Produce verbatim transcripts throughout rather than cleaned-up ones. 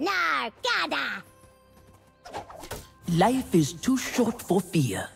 Nargada! Life is too short for fear.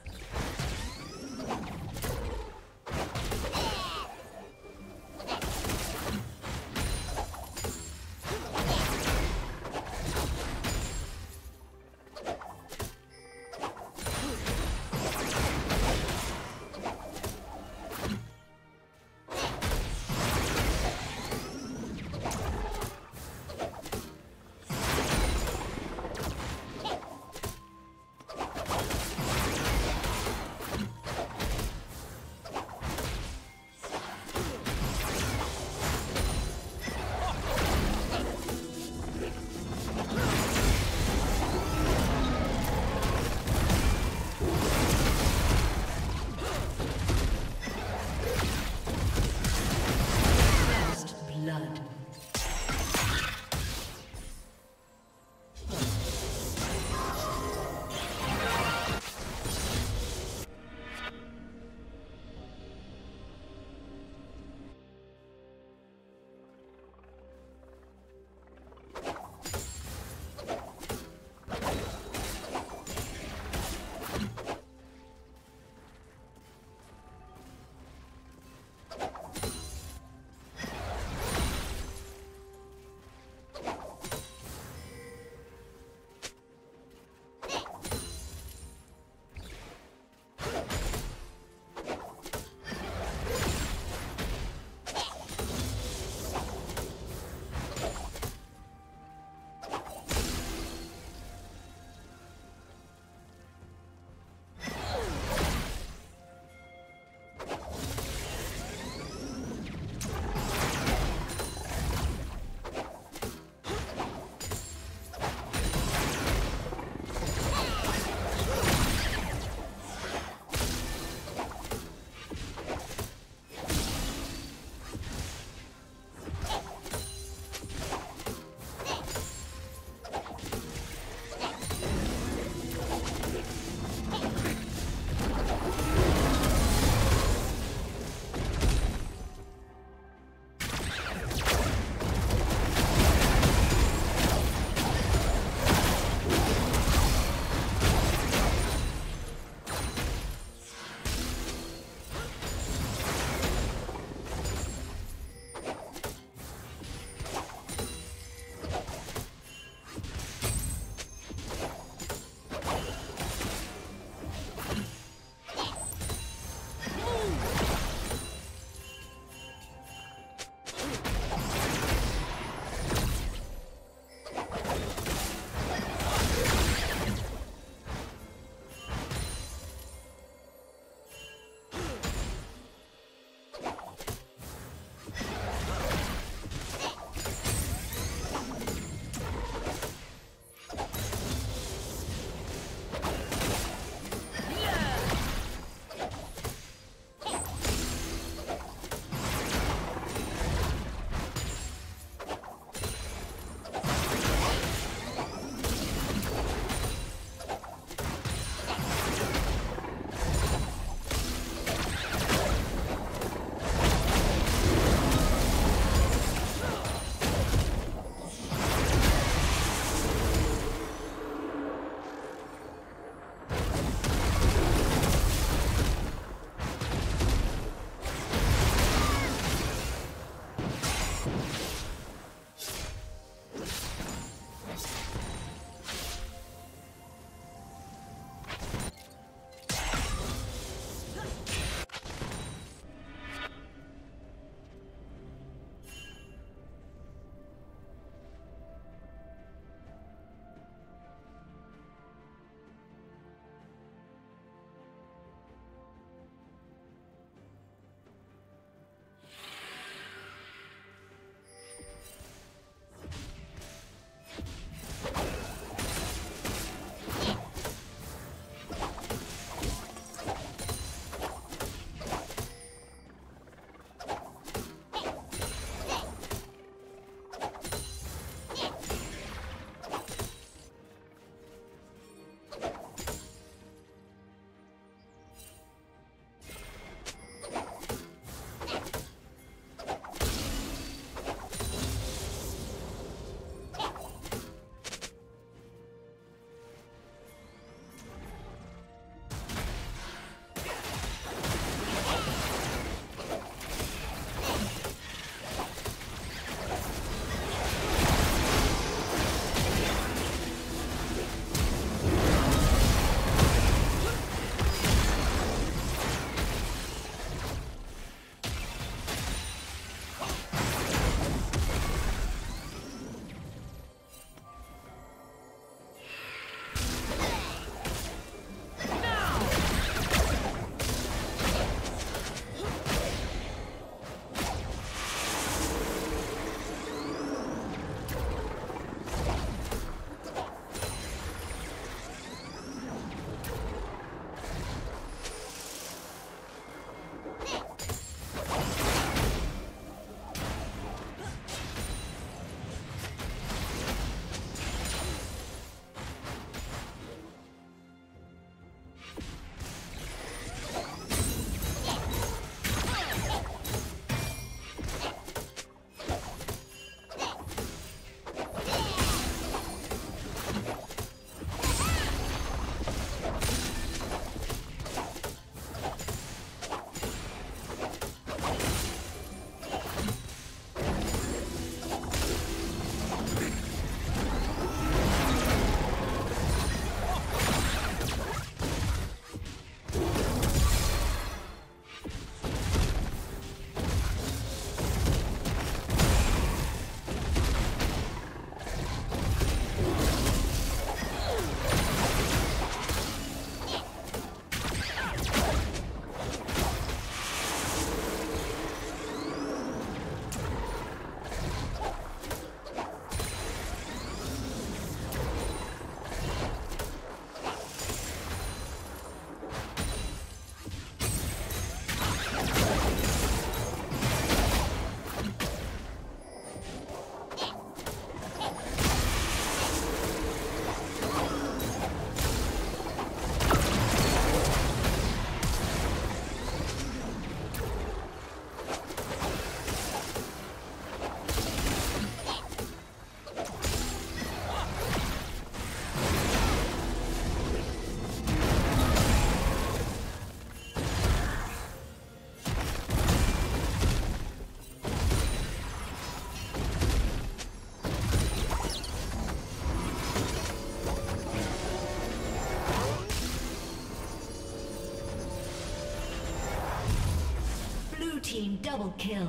Double kill.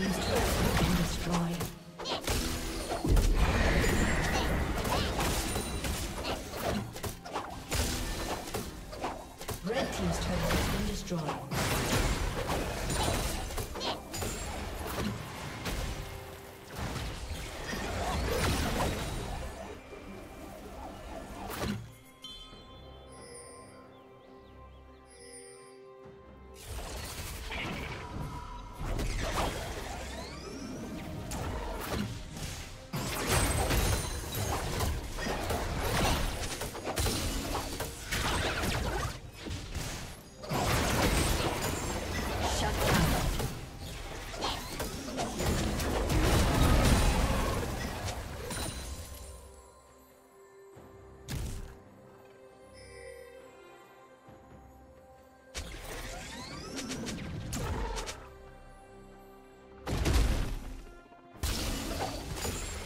team's turret has been destroyed. Red team's turret has been destroyed.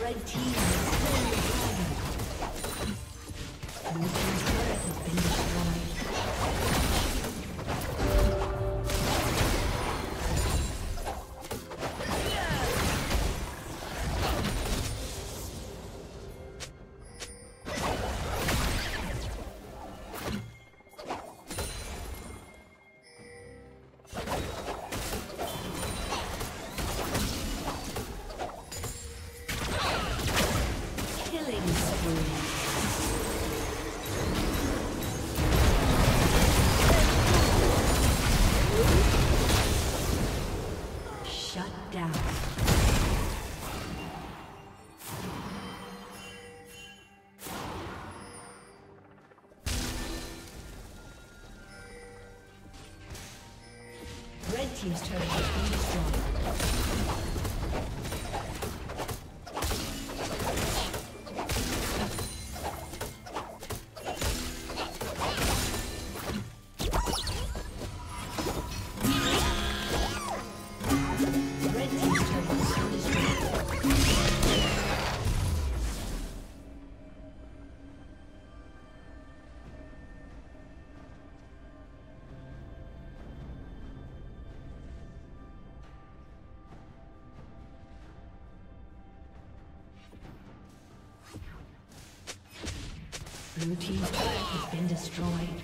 Red team has slain the dragon. Blue team's turret has been Team's turret has been destroyed. Red team's turret has been destroyed. Blue team's turret has been destroyed.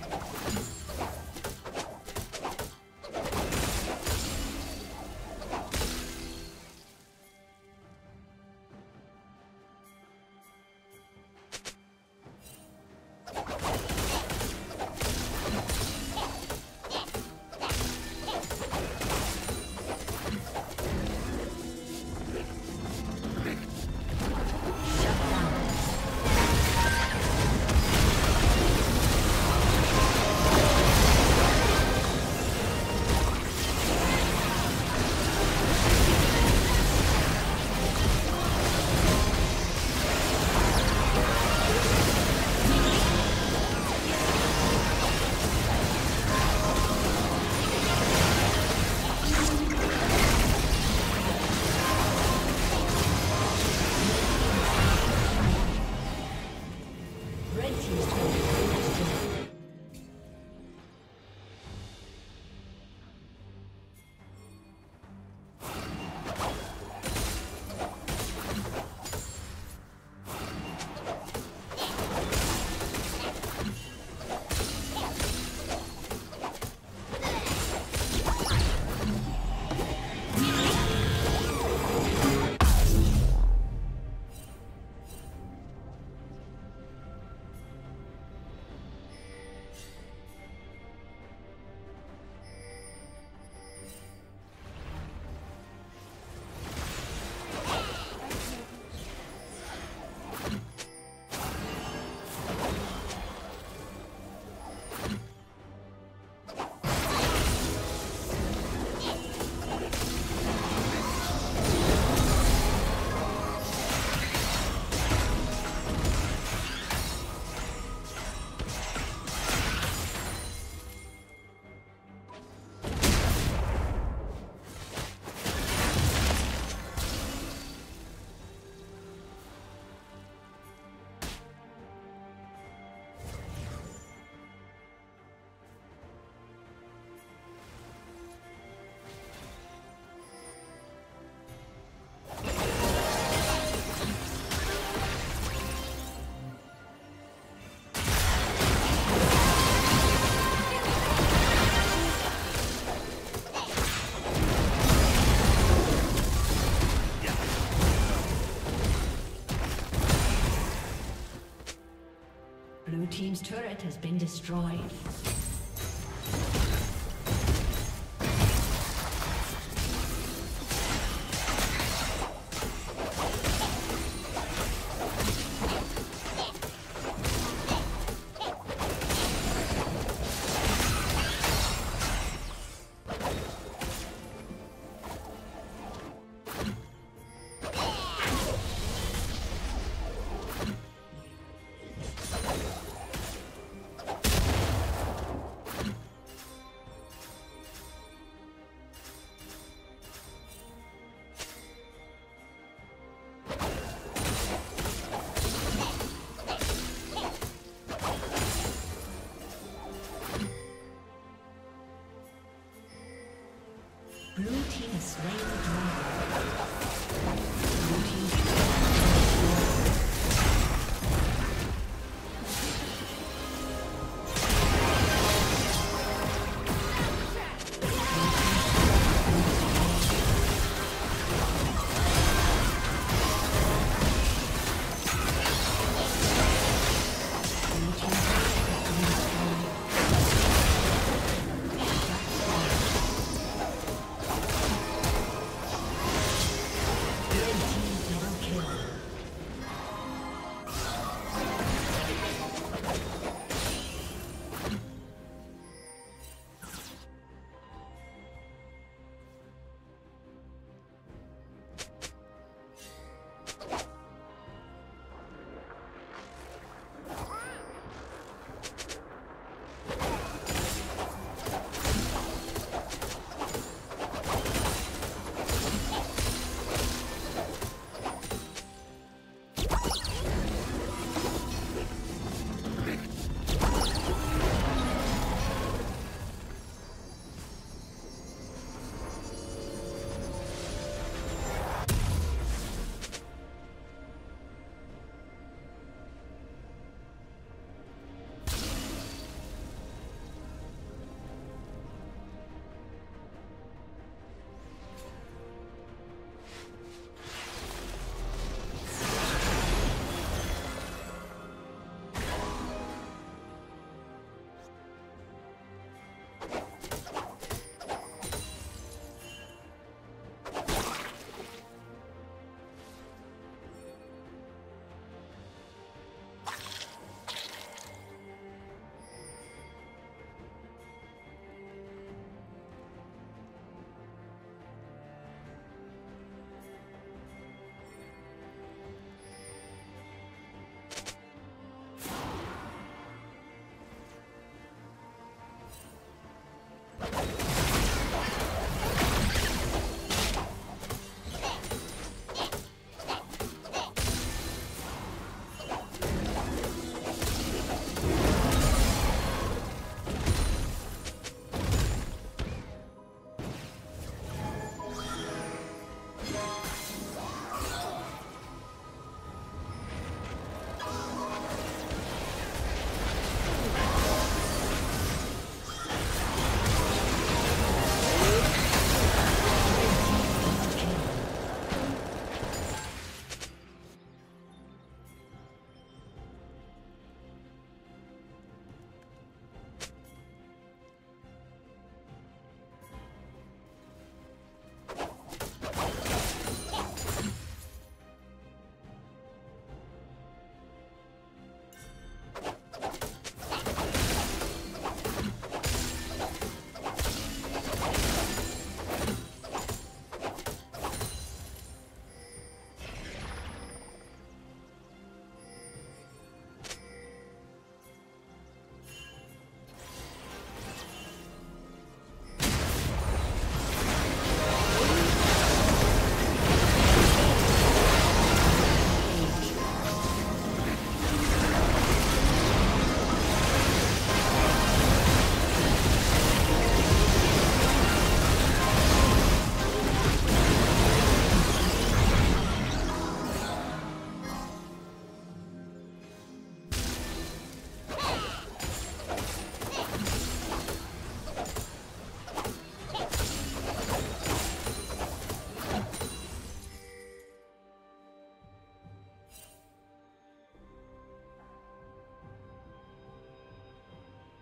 Blue team's turret has been destroyed.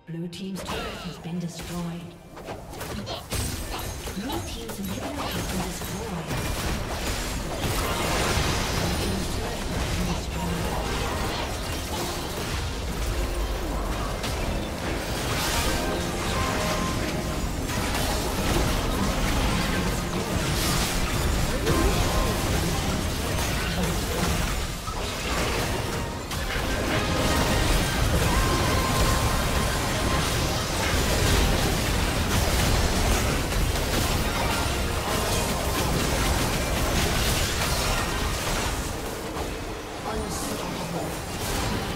Blue team's turret has been destroyed. Blue team's inhibitor has been destroyed. Blue team's turret has been unstoppable.